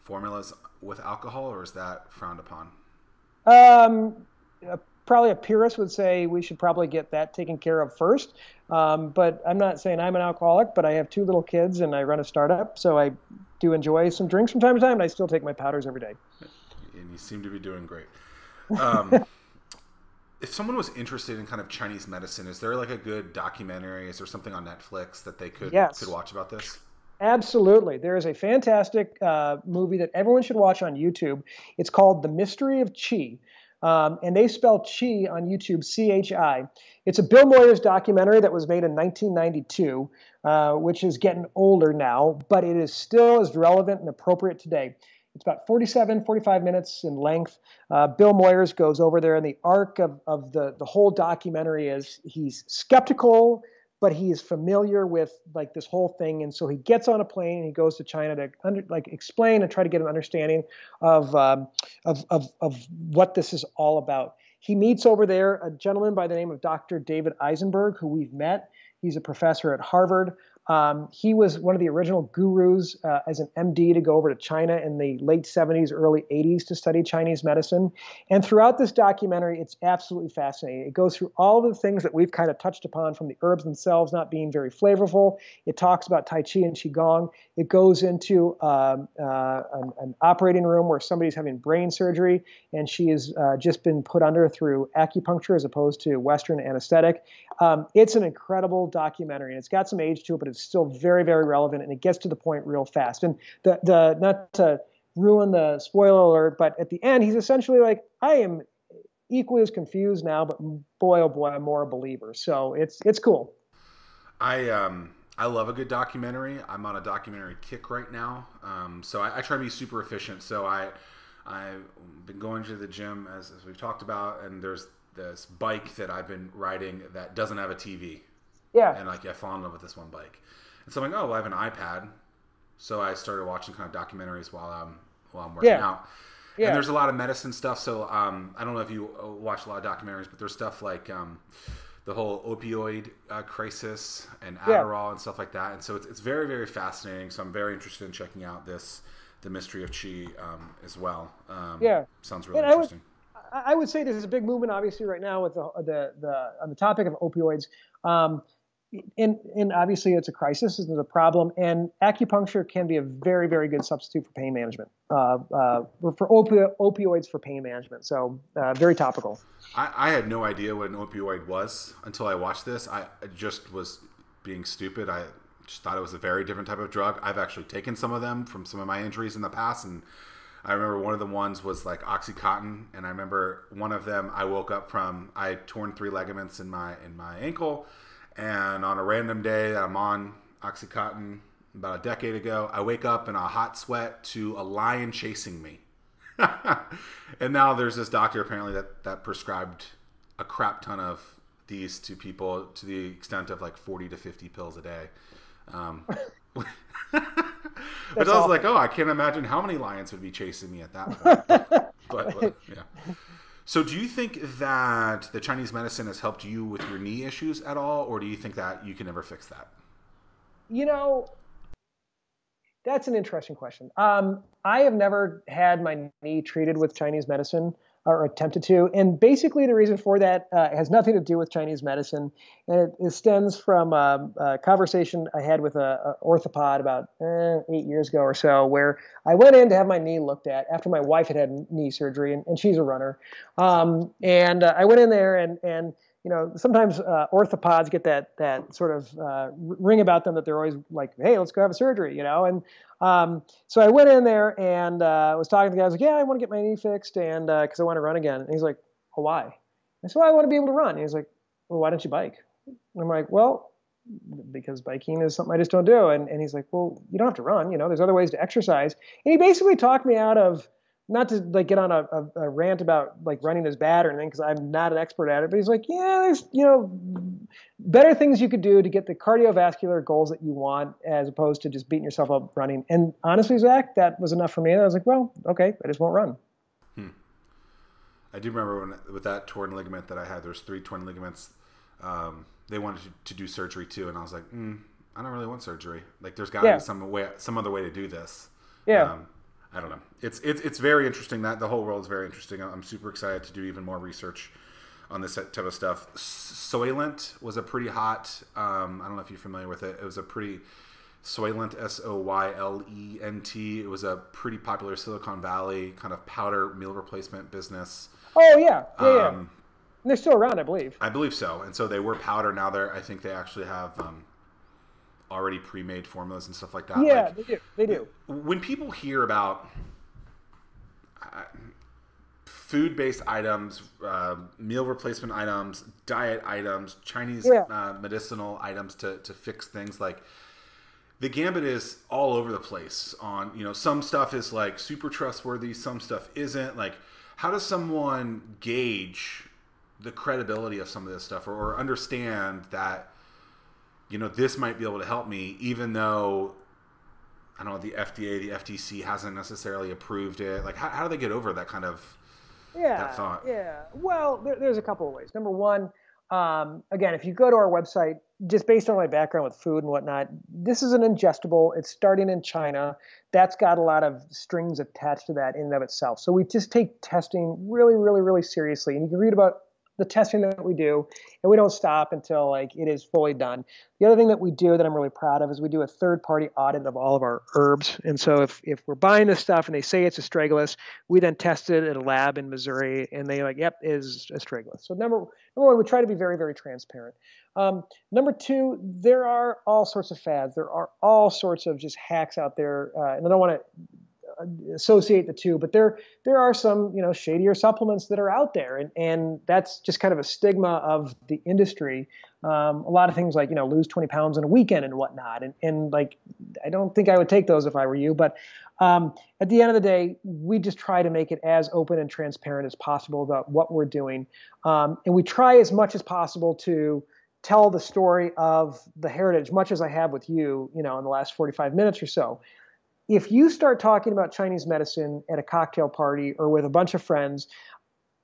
formulas with alcohol, or is that frowned upon? Probably a purist would say we should probably get that taken care of first. But I'm not saying I'm an alcoholic, but I have 2 little kids and I run a startup. So I do enjoy some drinks from time to time, and I still take my powders every day. And you seem to be doing great. If someone was interested in kind of Chinese medicine, is there like a good documentary? Is there something on Netflix that they could watch about this? Absolutely. There is a fantastic movie that everyone should watch on YouTube. It's called The Mystery of Qi. And they spell Qi on YouTube, C-H-I. It's a Bill Moyers documentary that was made in 1992, which is getting older now, but it is still as relevant and appropriate today. It's about 45 minutes in length. Bill Moyers goes over there, and the arc of the whole documentary is he's skeptical, but he is familiar with this whole thing. And so he gets on a plane and he goes to China to explain and try to get an understanding of what this is all about. He meets over there a gentleman by the name of Dr. David Eisenberg, who we've met. He's a professor at Harvard. He was one of the original gurus as an MD to go over to China in the late 70s, early 80s to study Chinese medicine. And throughout this documentary, it's absolutely fascinating. It goes through all of the things that we've kind of touched upon, from the herbs themselves not being very flavorful. It talks about Tai Chi and Qigong. It goes into an operating room where somebody's having brain surgery, and she has just been put under through acupuncture as opposed to Western anesthetic. It's an incredible documentary, and it's got some age to it, but it's still very, very relevant, and it gets to the point real fast. And not to ruin the spoiler alert, but at the end, he's essentially like, I am equally as confused now, but boy, oh boy, I'm more a believer. So it's cool. I love a good documentary. I'm on a documentary kick right now. So I try to be super efficient. So I've been going to the gym, as we've talked about, and there's this bike that I've been riding that doesn't have a TV. Yeah. And I fall in love with this one bike. And so I'm like, oh, well, I have an iPad. So I started watching kind of documentaries while I'm working out. Yeah. And there's a lot of medicine stuff. So I don't know if you watch a lot of documentaries, but there's stuff like the whole opioid crisis and Adderall and stuff like that. And so it's very, very fascinating. So I'm very interested in checking out The Mystery of Qi as well. Sounds really interesting. I would say there's a big movement, obviously, right now with on the topic of opioids. And obviously it's a crisis, it's a problem, and acupuncture can be a very, very good substitute for pain management, for opioids for pain management. So very topical. I had no idea what an opioid was until I watched this. I just was being stupid. I just thought it was a very different type of drug. I've actually taken some of them from some of my injuries in the past, and I remember one of the ones was like OxyContin, and I remember one of them I woke up from. I had torn 3 ligaments in my ankle, and on a random day that I'm on OxyContin about a decade ago, I wake up in a hot sweat to a lion chasing me. And now there's this doctor apparently that prescribed a crap ton of these to people to the extent of like 40 to 50 pills a day. But I was like, oh, I can't imagine how many lions would be chasing me at that point. But yeah. So do you think that the Chinese medicine has helped you with your knee issues at all, or do you think that you can never fix that? You know, that's an interesting question. I have never had my knee treated with Chinese medicine or attempted to. And basically the reason for that has nothing to do with Chinese medicine. And it stems from a conversation I had with an orthopod about 8 years ago or so, where I went in to have my knee looked at after my wife had had knee surgery, and she's a runner. I went in there and you know, sometimes orthopods get that sort of ring about them that they're always like, hey, let's go have a surgery, you know? And so I went in there and I was talking to the guy. I was like, yeah, I want to get my knee fixed and because I want to run again. And he's like, oh, why? I said, well, I want to be able to run. And he's like, well, why don't you bike? And I'm like, well, because biking is something I just don't do. And he's like, well, you don't have to run. You know, there's other ways to exercise. And he basically talked me out of, not to like get on a rant about like running is bad or anything, because I'm not an expert at it, but he's like, yeah, there's, you know, better things you could do to get the cardiovascular goals that you want as opposed to just beating yourself up running. And honestly, Zach, that was enough for me. And I was like, well, okay, I just won't run. I do remember when, with that torn ligament that I had, there's 3 torn ligaments. They wanted to do surgery too. And I was like, I don't really want surgery. Like there's gotta be some other way to do this. Yeah. I don't know. It's very interesting. That the whole world is very interesting. I'm super excited to do even more research on this type of stuff. Soylent was a pretty hot. I don't know if you're familiar with it. It was a pretty Soylent, S-O-Y-L-E-N-T. It was a pretty popular Silicon Valley kind of powder meal replacement business. Oh yeah, yeah. And they're still around, I believe. I believe so. And so they were powder. Now they're. I think they actually have. Already pre-made formulas and stuff like that. Yeah, like, they do. When people hear about food-based items, meal replacement items, diet items, Chinese medicinal items to fix things, like the gambit is all over the place on, you know, some stuff is like super trustworthy, some stuff isn't. Like, how does someone gauge the credibility of some of this stuff or understand that, you know, this might be able to help me, even though, I don't know, the FDA, the FTC hasn't necessarily approved it? Like, how do they get over that kind of that thought? Yeah, well, there's a couple of ways. Number one, again, if you go to our website, just based on my background with food and whatnot, this is an ingestible. It's starting in China. That's got a lot of strings attached to that in and of itself. So we just take testing really, really, really seriously. And you can read about the testing that we do, and we don't stop until like it is fully done. The other thing that we do that I'm really proud of is we do a third-party audit of all of our herbs. And so if we're buying this stuff and they say it's astragalus, we then test it at a lab in Missouri, and they like, yep, it is astragalus. So number one, we try to be very, very transparent. Number two, there are all sorts of fads. There are all sorts of just hacks out there, and I don't want to associate the two, but there are some, you know, shadier supplements that are out there, and that's just kind of a stigma of the industry. A lot of things like, you know, lose 20 pounds in a weekend and whatnot, and like, I don't think I would take those if I were you, but at the end of the day, we just try to make it as open and transparent as possible about what we're doing, and we try as much as possible to tell the story of the heritage, much as I have with you, you know, in the last 45 minutes or so. If you start talking about Chinese medicine at a cocktail party or with a bunch of friends,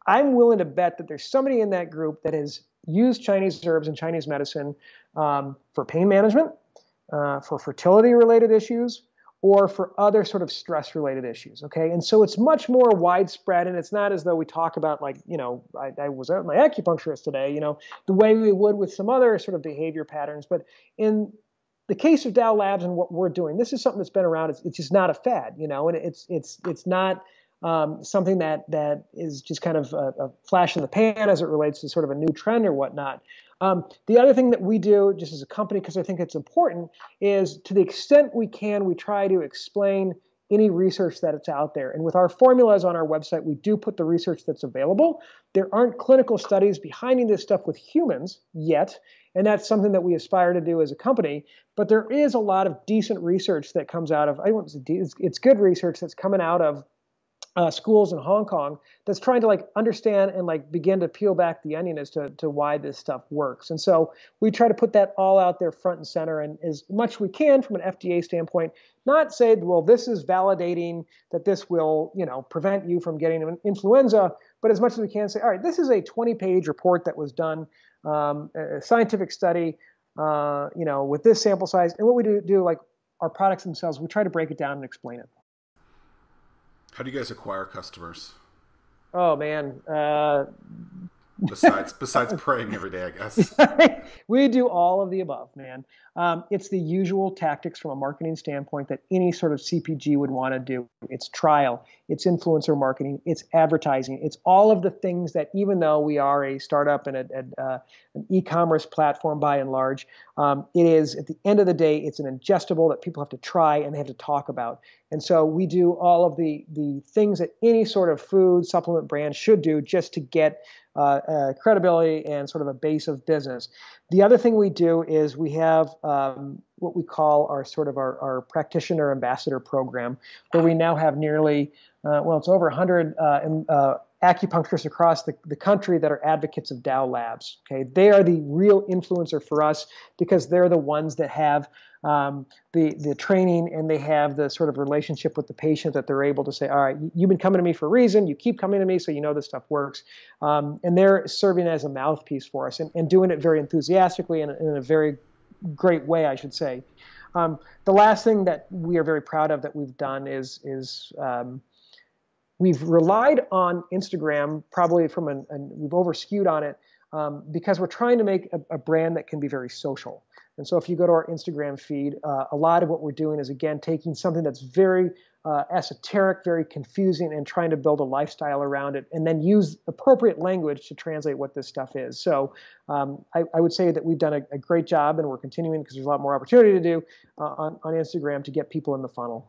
I'm willing to bet that there's somebody in that group that has used Chinese herbs and Chinese medicine for pain management, for fertility-related issues, or for other sort of stress-related issues, okay? And so it's much more widespread, and it's not as though we talk about, like, you know, I was out with my acupuncturist today, you know, the way we would with some other sort of behavior patterns, but in the case of DAO Labs and what we're doing, this is something that's been around. It's just not a fad, you know, and it's not something that is just kind of a flash in the pan as it relates to sort of a new trend or whatnot. The other thing that we do just as a company, because I think it's important, is to the extent we can, we try to explain any research that it's out there. And with our formulas on our website, we do put the research that's available. There aren't clinical studies behind this stuff with humans yet, and that's something that we aspire to do as a company. But there is a lot of decent research that comes out of, I won't say it's good research that's coming out of schools in Hong Kong that's trying to like understand and like begin to peel back the onion as to why this stuff works. And so we try to put that all out there front and center and as much we can from an FDA standpoint, not say, well, this is validating that this will, you know, prevent you from getting influenza, but as much as we can say, all right, this is a 20-page report that was done, a scientific study, you know, with this sample size. And what we do like our products themselves, we try to break it down and explain it. How do you guys acquire customers? Oh man! Besides praying every day, I guess. We do all of the above, man. It's the usual tactics from a marketing standpoint that any sort of CPG would want to do. It's trial, it's influencer marketing, it's advertising, it's all of the things that even though we are a startup and an e-commerce platform by and large, it is, at the end of the day, it's an ingestible that people have to try and they have to talk about. And so we do all of the things that any sort of food supplement brand should do just to get credibility and sort of a base of business. The other thing we do is we have what we call our sort of our practitioner ambassador program, where we now have nearly, well, it's over 100 acupuncturists across the country that are advocates of DAO Labs. Okay, they are the real influencer for us because they're the ones that have the training and they have the sort of relationship with the patient that they're able to say, all right, you've been coming to me for a reason. You keep coming to me, so you know this stuff works. And they're serving as a mouthpiece for us and doing it very enthusiastically and in a very great way, I should say. The last thing that we are very proud of that we've done is we've relied on Instagram probably from and we've over-skewed on it because we're trying to make a brand that can be very social. And so if you go to our Instagram feed, a lot of what we're doing is, again, taking something that's very esoteric, very confusing, and trying to build a lifestyle around it, and then use appropriate language to translate what this stuff is. So I would say that we've done a great job, and we're continuing because there's a lot more opportunity to do on Instagram to get people in the funnel.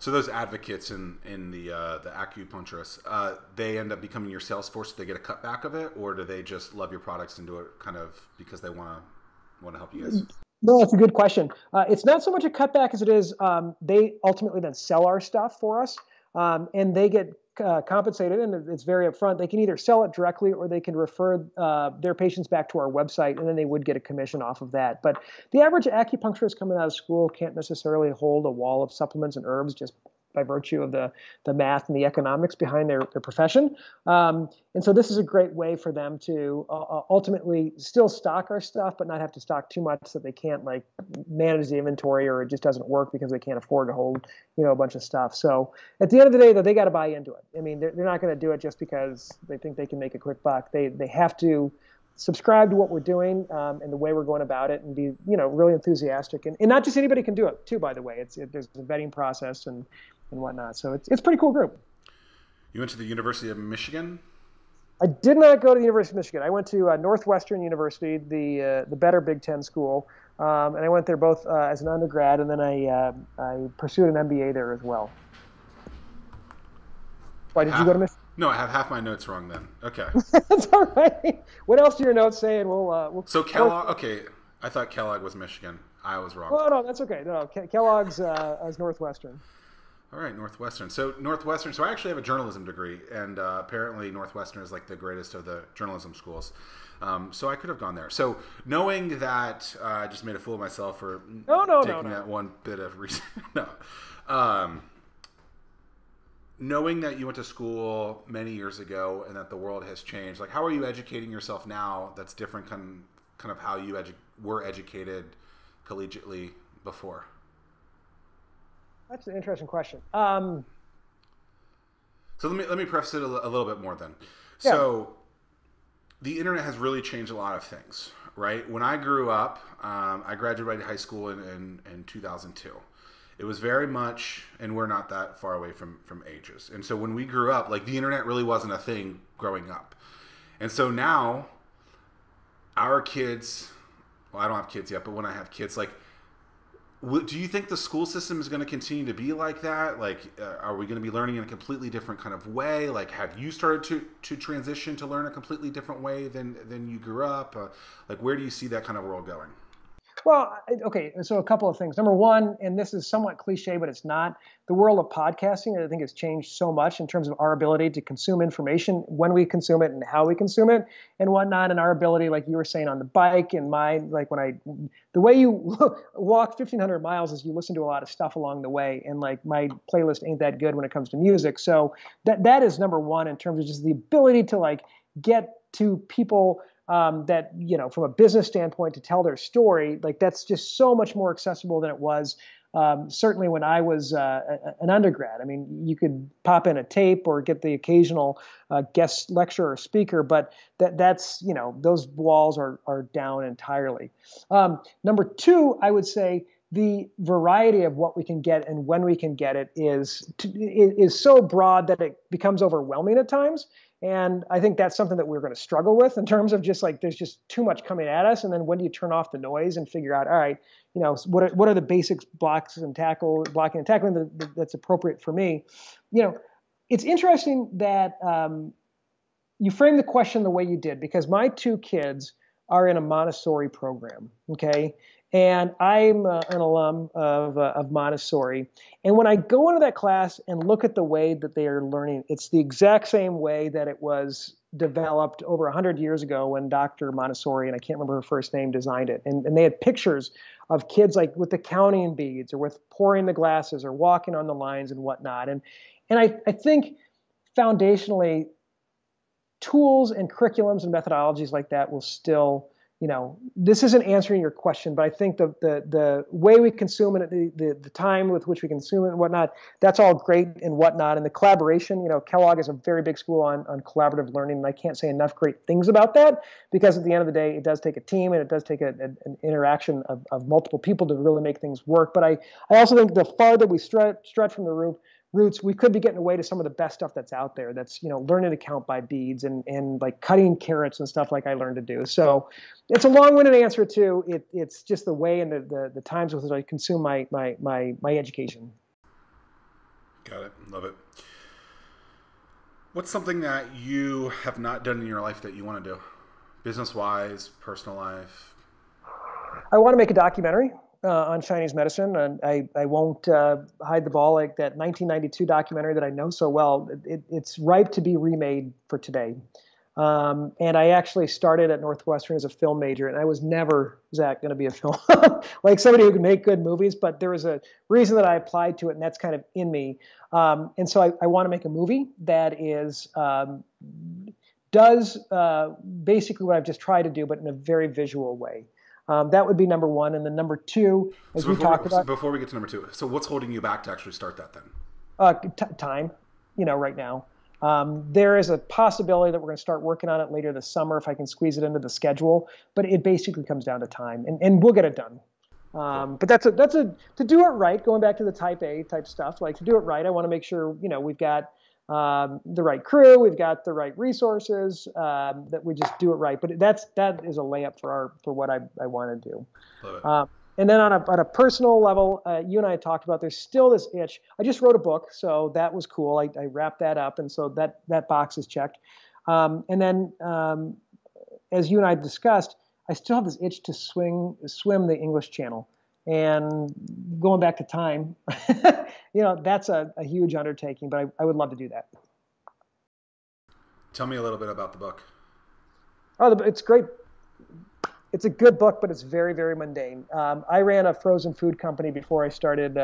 So those advocates in the acupuncturists, they end up becoming your sales force. Do they get a cutback of it, or do they just love your products and do it kind of because they want to help you guys? No, that's a good question. It's not so much a cutback as it is they ultimately then sell our stuff for us, and they get compensated, and it's very upfront. They can either sell it directly or they can refer their patients back to our website, and then they would get a commission off of that. But the average acupuncturist coming out of school can't necessarily hold a wall of supplements and herbs just by virtue of the math and the economics behind their profession. And so this is a great way for them to ultimately still stock our stuff, but not have to stock too much so they can't like manage the inventory or it just doesn't work because they can't afford to hold, you know, a bunch of stuff. So at the end of the day, though, they got to buy into it. I mean, they're not going to do it just because they think they can make a quick buck. They have to subscribe to what we're doing and the way we're going about it, and be, you know, really enthusiastic. And not just anybody can do it too, by the way. There's a vetting process and whatnot. So it's a pretty cool group. You went to the University of Michigan? I did not go to the University of Michigan. I went to Northwestern University, the better Big Ten school. And I went there both as an undergrad, and then I pursued an MBA there as well. Why did you go to Michigan? No, I have half my notes wrong then. Okay. That's all right. What else do your notes say? And we'll So Kellogg, okay. I thought Kellogg was Michigan. I was wrong. Oh, no, that's okay. No, Kellogg's is Northwestern. All right, Northwestern. So Northwestern. So I actually have a journalism degree, and apparently Northwestern is like the greatest of the journalism schools. So I could have gone there. So knowing that, I just made a fool of myself for taking that one bit of reason. No. Knowing that you went to school many years ago and that the world has changed, like how are you educating yourself now? That's different, kind of how you were educated collegiately before. That's an interesting question. So let me preface it a little bit more then. Yeah. So the internet has really changed a lot of things, right? When I grew up, I graduated high school in 2002. It was very much, and we're not that far away from ages. And so when we grew up, like the internet really wasn't a thing growing up. And so now our kids, well, I don't have kids yet, but when I have kids, like, do you think the school system is going to continue to be like that? Like, are we going to be learning in a completely different kind of way? Like, have you started to transition to learn a completely different way than you grew up? Like, where do you see that kind of world going? Well, okay, so a couple of things. Number one, and this is somewhat cliche, but it's not, the world of podcasting, I think, has changed so much in terms of our ability to consume information, when we consume it and how we consume it and whatnot, and our ability, like you were saying, on the bike and mine, like when the way you walk 1,500 miles is you listen to a lot of stuff along the way, and like my playlist ain't that good when it comes to music. So that is number one in terms of just the ability to like get to people that, you know, from a business standpoint, to tell their story. Like that's just so much more accessible than it was. Certainly when I was an undergrad. I mean, you could pop in a tape or get the occasional guest lecturer or speaker, but that's, you know, those walls are down entirely. Number two, I would say the variety of what we can get and when we can get it is so broad that it becomes overwhelming at times. And I think that's something that we're going to struggle with in terms of just like there's just too much coming at us. And then when do you turn off the noise and figure out, all right, you know, what are the basics, blocking and tackling that's appropriate for me? You know, it's interesting that you framed the question the way you did, because my two kids are in a Montessori program, okay? And I'm an alum of Montessori. And when I go into that class and look at the way that they are learning, it's the exact same way that it was developed over 100 years ago when Dr. Montessori, and I can't remember her first name, designed it. And they had pictures of kids like with the counting beads or with pouring the glasses or walking on the lines and whatnot. And I think foundationally, tools and curriculums and methodologies like that will still, you know, this isn't answering your question, but I think the way we consume it, the time with which we consume it and whatnot, that's all great and whatnot. And the collaboration, you know, Kellogg is a very big school on collaborative learning, and I can't say enough great things about that, because at the end of the day, it does take a team and it does take an interaction of multiple people to really make things work. But I also think the farther we strut from the roots, we could be getting away to some of the best stuff that's out there. That's, you know, learning to count by beads and like cutting carrots and stuff like I learned to do. So it's a long-winded answer to it. It's just the way and the times with which I consume my education. Got it. Love it. What's something that you have not done in your life that you want to do, business-wise, personal life? I want to make a documentary on Chinese medicine, and I won't hide the ball. Like that 1992 documentary that I know so well, it's ripe to be remade for today. And I actually started at Northwestern as a film major, and I was never, Zach, going to be a film, like somebody who could make good movies, but there was a reason that I applied to it, and that's kind of in me. And so I want to make a movie that is, does basically what I've just tried to do, but in a very visual way. That would be number one. And then number two, as so we talked about. Before we get to number two, so what's holding you back to actually start that then? Time, you know, right now. There is a possibility that we're going to start working on it later this summer if I can squeeze it into the schedule, but it basically comes down to time, and we'll get it done. Cool. But to do it right, going back to the type A type stuff, like to do it right, I want to make sure, you know, we've got the right crew, we've got the right resources, that we just do it right. But that is a layup for what I want to do. Love it. And then on a personal level, you and I talked about, there's still this itch. I just wrote a book, so that was cool. I wrapped that up, and so that box is checked. And then, as you and I discussed, I still have this itch to swim the English Channel. And going back to time, you know, that's a huge undertaking, but I would love to do that. Tell me a little bit about the book. Oh, it's great. It's a good book, but it's very, very mundane. I ran a frozen food company before I started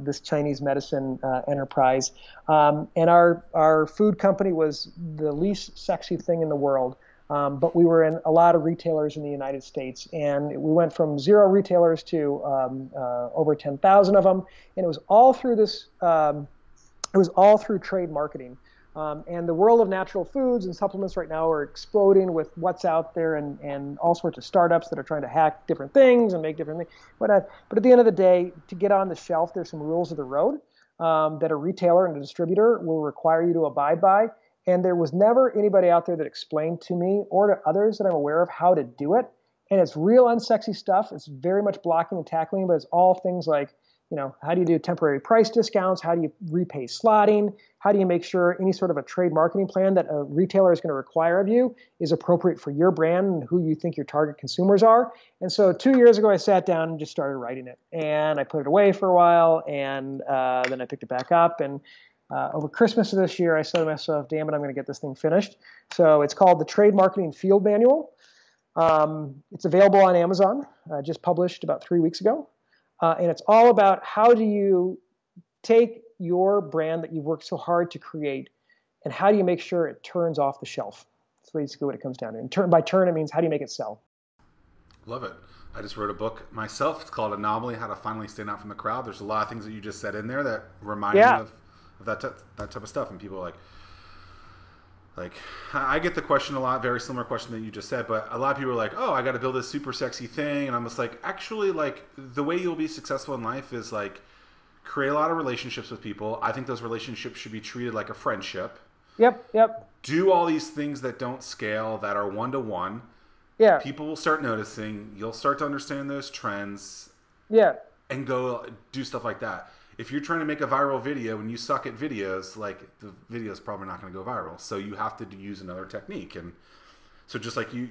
this Chinese medicine enterprise. And our food company was the least sexy thing in the world. But we were in a lot of retailers in the United States, and we went from 0 retailers to over 10,000 of them, and it was all through this. It was all through trade marketing, and the world of natural foods and supplements right now are exploding with what's out there, and all sorts of startups that are trying to hack different things and make different things. But at the end of the day, to get on the shelf, there's some rules of the road that a retailer and a distributor will require you to abide by. And there was never anybody out there that explained to me or to others that I'm aware of how to do it. And it's real unsexy stuff. It's very much blocking and tackling, but it's all things like, you know, how do you do temporary price discounts? How do you repay slotting? How do you make sure any sort of a trade marketing plan that a retailer is going to require of you is appropriate for your brand and who you think your target consumers are? And so 2 years ago, I sat down and just started writing it. And I put it away for a while, and then I picked it back up. And over Christmas of this year, I said to myself, damn it, I'm going to get this thing finished. So it's called The Trade Marketing Field Manual. It's available on Amazon, just published about 3 weeks ago. And it's all about how do you take your brand that you've worked so hard to create and how do you make sure it turns off the shelf. That's basically what it comes down to. And by turn, it means how do you make it sell? Love it. I just wrote a book myself. It's called Anomaly, How to Finally Stand Out from the Crowd. There's a lot of things that you just said in there that remind me of that type of stuff. And people are like, I get the question a lot, very similar question that you just said, but a lot of people are like, oh, I got to build this super sexy thing. And I'm just like, actually, like, the way you'll be successful in life is like, create a lot of relationships with people. I think those relationships should be treated like a friendship. Yep, yep. Do all these things that don't scale, that are one-to-one. Yeah. People will start noticing. You'll start to understand those trends. Yeah. And go do stuff like that. If you're trying to make a viral video and you suck at videos, like, the video is probably not going to go viral. So you have to use another technique. And so just like you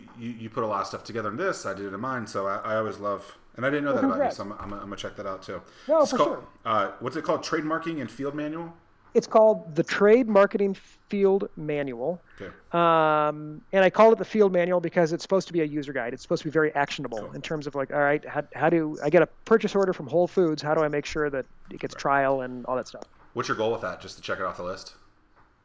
put a lot of stuff together in this, I did it in mine. So I always love, and I didn't know that about you, so I'm going to check that out too. No, it's for called, sure. What's it called? Trade Marketing and Field Manual? It's called The Trade Marketing Field Manual. Okay. And I call it the Field Manual because it's supposed to be a user guide. It's supposed to be very actionable in terms of like, all right, how do I get a purchase order from Whole Foods? How do I make sure that it gets trial and all that stuff? What's your goal with that, just to check it off the list?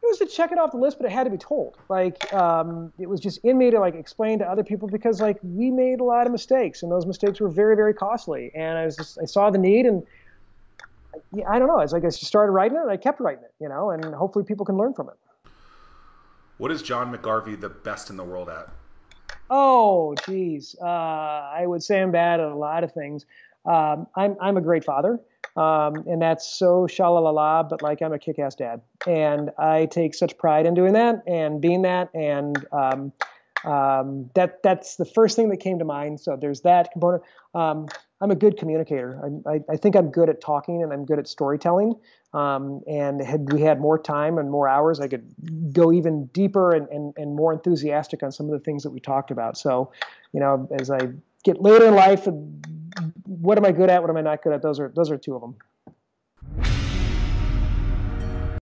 It was to check it off the list, but it had to be told. Like, it was just in me to like explain to other people because like we made a lot of mistakes and those mistakes were very, very costly. And I saw the need and yeah, I don't know. It's like I just started writing it and I kept writing it, you know, and hopefully people can learn from it. What is John McGarvey the best in the world at? Oh, geez. I would say I'm bad at a lot of things. I'm a great father. And that's so sha-la-la-la, but like I'm a kick-ass dad. And I take such pride in doing that and being that. And that's the first thing that came to mind. So there's that component. I'm a good communicator. I think I'm good at talking and I'm good at storytelling. And had we had more time and more hours, I could go even deeper and more enthusiastic on some of the things that we talked about. So, you know, as I get later in life, what am I good at? What am I not good at? Those are two of them.